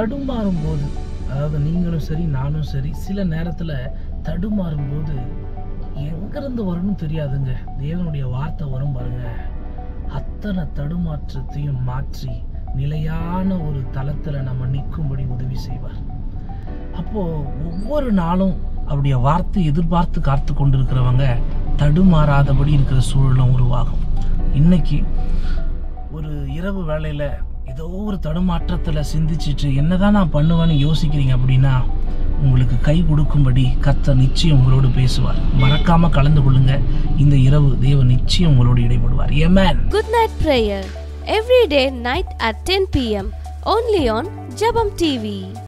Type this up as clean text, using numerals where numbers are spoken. தடுமாறும்போது, அதாவது நீங்களும் சரி நானும் சரி, சில நேரத்தில் தடுமாறும்போது எங்கேருந்து வரணும்னு தெரியாதுங்க, தேவனுடைய வார்த்தை வரும் பாருங்க. அத்தனை தடுமாற்றத்தையும் மாற்றி நிலையான ஒரு தளத்தில் நம்ம நிற்கும்படி உதவி செய்வார். அப்போது ஒவ்வொரு நாளும் அவருடைய வார்த்தை எதிர்பார்த்து காத்து கொண்டிருக்கிறவங்க தடுமாறாதபடி இருக்கிற சூழலும் உருவாகும். இன்னைக்கு ஒரு இரவு வேளையில் ஏதோ ஒரு தடுமாற்றத்தில் சிந்திச்சுட்டு என்னதான் நான் பண்ணுவேன்னு யோசிக்கிறீங்க அப்படின்னா, உங்களுக்கு கை கொடுக்கும்படி கர்த்தர் நிச்சயம் உங்களோடு பேசுவார். மறக்காம கலந்து கொள்ளுங்க. இந்த இரவு தேவன் நிச்சயம் உங்களோடு இடைபடுவார். Amen. Good night prayer every day night at 10 p.m. only on Jebam TV.